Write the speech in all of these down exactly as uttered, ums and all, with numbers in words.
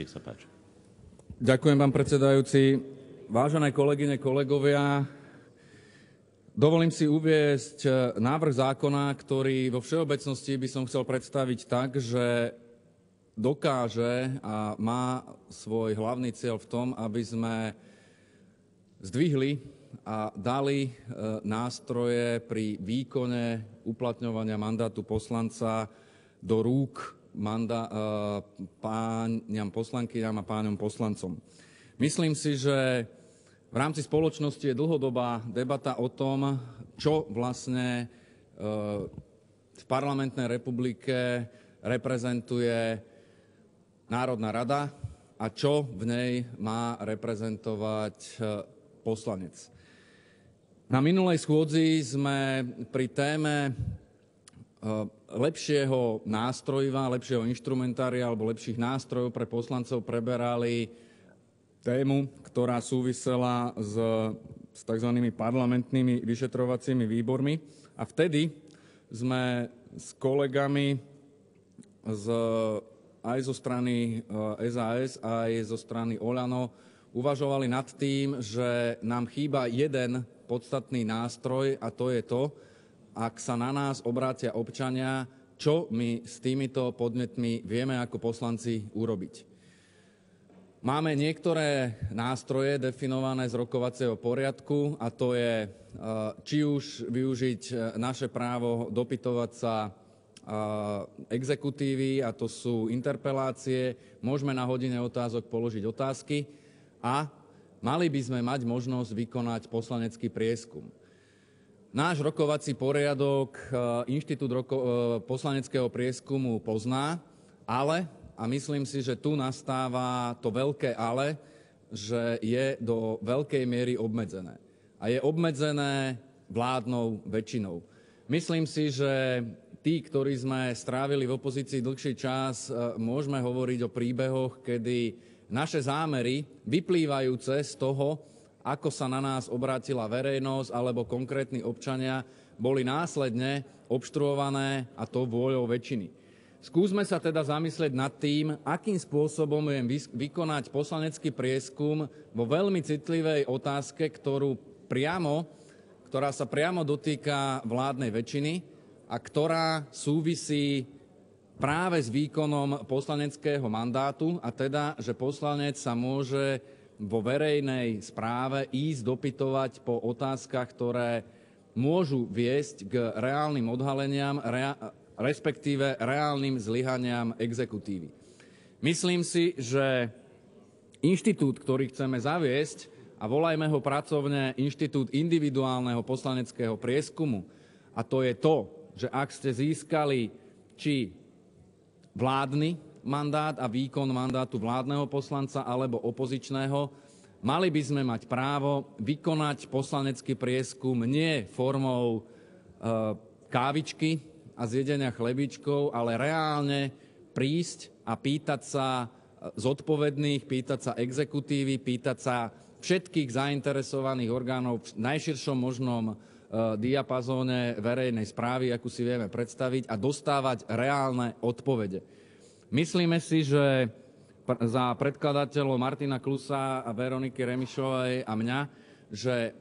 Nech sa páči. Ďakujem, pán predsedajúci. Vážené kolegyne, kolegovia, dovolím si uviesť návrh zákona, ktorý vo všeobecnosti by som chcel predstaviť tak, že dokáže a má svoj hlavný cieľ v tom, aby sme zdvihli a dali nástroje pri výkone uplatňovania mandátu poslanca do rúk páňam poslankyňam a páňom poslancom. Myslím si, že v rámci spoločnosti je dlhodobá debata o tom, čo vlastne v parlamentnej republike reprezentuje Národná rada a čo v nej má reprezentovať poslanec. Na minulej schôdzi sme pri téme lepšieho nástrojiva, lepšieho inštrumentária alebo lepších nástrojov pre poslancov preberali tému, ktorá súvisela s, s tzv. Parlamentnými vyšetrovacími výbormi. A vtedy sme s kolegami z, aj zo strany S A S, aj zo strany OĽANO uvažovali nad tým, že nám chýba jeden podstatný nástroj, a to je to, ak sa na nás obrátia občania, čo my s týmito podnetmi vieme ako poslanci urobiť. Máme niektoré nástroje definované z rokovacieho poriadku, a to je či už využiť naše právo dopytovať sa exekutívy, a to sú interpelácie, môžeme na hodine otázok položiť otázky a mali by sme mať možnosť vykonať poslanecký prieskum. Náš rokovací poriadok Inštitút poslaneckého prieskumu pozná, ale... A myslím si, že tu nastáva to veľké ale, že je do veľkej miery obmedzené. A je obmedzené vládnou väčšinou. Myslím si, že tí, ktorí sme strávili v opozícii dlhší čas, môžeme hovoriť o príbehoch, kedy naše zámery vyplývajúce z toho, ako sa na nás obrátila verejnosť alebo konkrétni občania, boli následne obštruované, a to vôľou väčšiny. Skúsme sa teda zamyslieť nad tým, akým spôsobom viem vykonať poslanecký prieskum vo veľmi citlivej otázke, ktorú priamo, ktorá sa priamo dotýka vládnej väčšiny a ktorá súvisí práve s výkonom poslaneckého mandátu, a teda, že poslanec sa môže vo verejnej správe ísť dopytovať po otázkach, ktoré môžu viesť k reálnym odhaleniam, rea respektíve reálnym zlyhaniam exekutívy. Myslím si, že inštitút, ktorý chceme zaviesť, a volajme ho pracovne Inštitút individuálneho poslaneckého prieskumu, a to je to, že ak ste získali či vládny mandát a výkon mandátu vládneho poslanca alebo opozičného, mali by sme mať právo vykonať poslanecký prieskum nie formou e, kávičky a zjedenia chlebičkov, ale reálne prísť a pýtať sa zodpovedných, pýtať sa exekutívy, pýtať sa všetkých zainteresovaných orgánov v najširšom možnom diapazóne verejnej správy, akú si vieme predstaviť, a dostávať reálne odpovede. Myslíme si, že za predkladateľov Martina Klusa a Veroniky Remišovej a mňa, že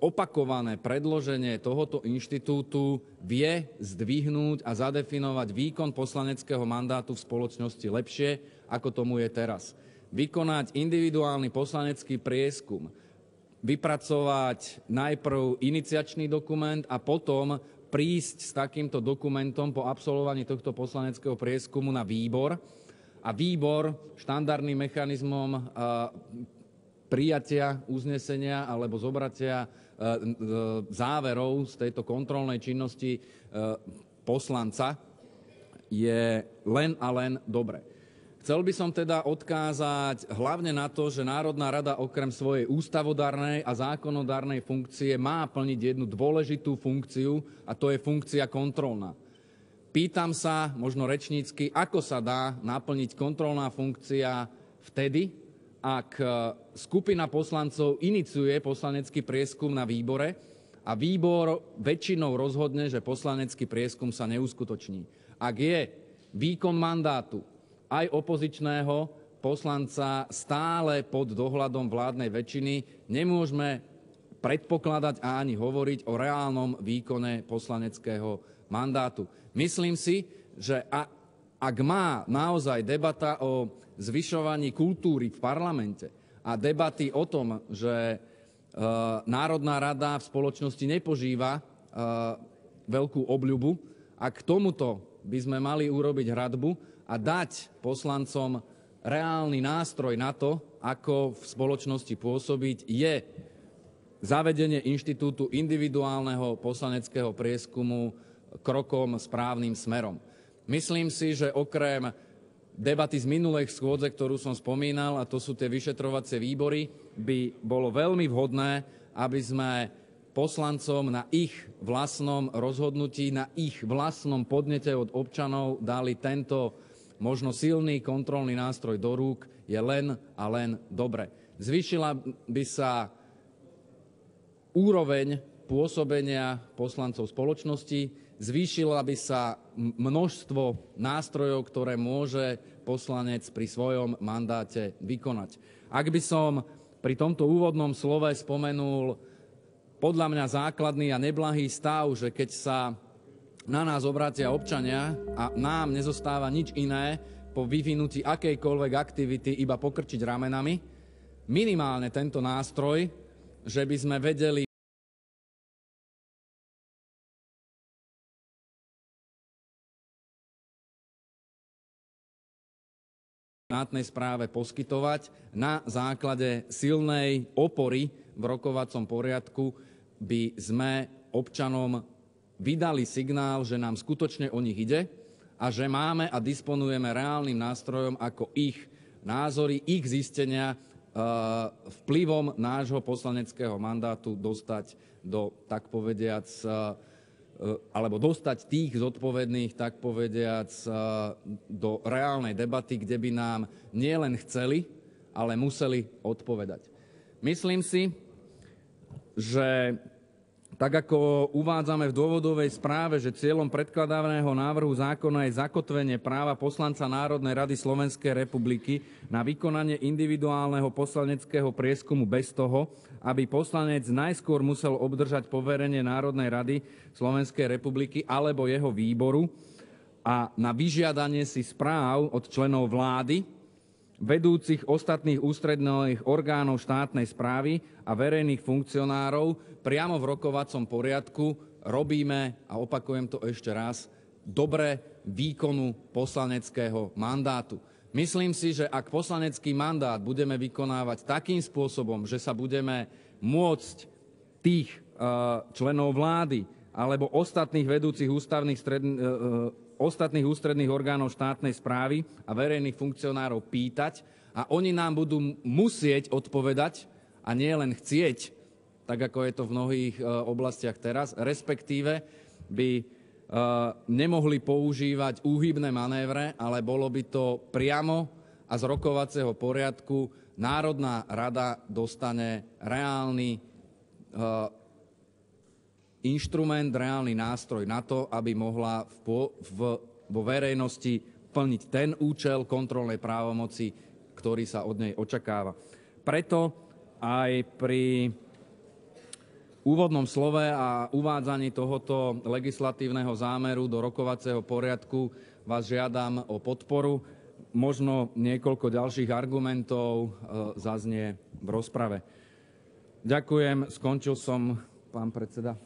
opakované predloženie tohoto inštitútu vie zdvihnúť a zadefinovať výkon poslaneckého mandátu v spoločnosti lepšie, ako tomu je teraz. Vykonať individuálny poslanecký prieskum, vypracovať najprv iniciačný dokument a potom prísť s takýmto dokumentom po absolvovaní tohto poslaneckého prieskumu na výbor. A výbor štandardným mechanizmom prijatia uznesenia alebo zobratia záverov z tejto kontrolnej činnosti poslanca je len a len dobre. Chcel by som teda odkázať hlavne na to, že Národná rada okrem svojej ústavodárnej a zákonodarnej funkcie má plniť jednu dôležitú funkciu, a to je funkcia kontrolná. Pýtam sa, možno rečnícky, ako sa dá naplniť kontrolná funkcia vtedy, ak skupina poslancov iniciuje poslanecký prieskum na výbore a výbor väčšinou rozhodne, že poslanecký prieskum sa neuskutoční. Ak je výkon mandátu aj opozičného poslanca stále pod dohľadom vládnej väčšiny, nemôžeme predpokladať a ani hovoriť o reálnom výkone poslaneckého mandátu. Myslím si, že ak má naozaj debata o zvyšovaní kultúry v parlamente a debaty o tom, že Národná rada v spoločnosti nepožíva veľkú obľubu, ak k tomuto by sme mali urobiť hradbu a dať poslancom reálny nástroj na to, ako v spoločnosti pôsobiť, je zavedenie inštitútu individuálneho poslaneckého prieskumu krokom správnym smerom. Myslím si, že okrem debaty z minulých schôdze, ktorú som spomínal, a to sú tie vyšetrovacie výbory, by bolo veľmi vhodné, aby sme poslancom na ich vlastnom rozhodnutí, na ich vlastnom podnete od občanov dali tento možno silný kontrolný nástroj do rúk, je len a len dobre. Zvýšila by sa úroveň pôsobenia poslancov spoločnosti, zvýšila by sa množstvo nástrojov, ktoré môže poslanec pri svojom mandáte vykonať. Ak by som pri tomto úvodnom slove spomenul podľa mňa základný a neblahý stav, že keď sa na nás obrátia občania a nám nezostáva nič iné po vyvinutí akejkoľvek aktivity iba pokrčiť ramenami, minimálne tento nástroj, že by sme vedeli štátnej správe poskytovať na základe silnej opory v rokovacom poriadku, by sme občanom vydali signál, že nám skutočne o nich ide a že máme a disponujeme reálnym nástrojom, ako ich názory, ich zistenia vplyvom nášho poslaneckého mandátu dostať do, tak povediac, alebo dostať tých zodpovedných, tak povediac, do reálnej debaty, kde by nám nielen chceli, ale museli odpovedať. Myslím si, že tak ako uvádzame v dôvodovej správe, že cieľom predkladaného návrhu zákona je zakotvenie práva poslanca Národnej rady Slovenskej republiky na vykonanie individuálneho poslaneckého prieskumu bez toho, aby poslanec najskôr musel obdržať poverenie Národnej rady Slovenskej republiky alebo jeho výboru a na vyžiadanie si správ od členov vlády, vedúcich ostatných ústredných orgánov štátnej správy a verejných funkcionárov priamo v rokovacom poriadku robíme, a opakujem to ešte raz, dobre výkonu poslaneckého mandátu. Myslím si, že ak poslanecký mandát budeme vykonávať takým spôsobom, že sa budeme môcť tých členov vlády alebo ostatných vedúcich ústavných stredných ostatných ústredných orgánov štátnej správy a verejných funkcionárov pýtať a oni nám budú musieť odpovedať a nie len chcieť, tak ako je to v mnohých oblastiach teraz, respektíve by nemohli používať úhybné manévre, ale bolo by to priamo a z rokovacieho poriadku Národná rada dostane reálny inštrument, reálny nástroj na to, aby mohla vo verejnosti plniť ten účel kontrolnej právomoci, ktorý sa od nej očakáva. Preto aj pri úvodnom slove a uvádzaní tohoto legislatívneho zámeru do rokovacieho poriadku vás žiadam o podporu. Možno niekoľko ďalších argumentov zaznie v rozprave. Ďakujem, skončil som, pán predseda.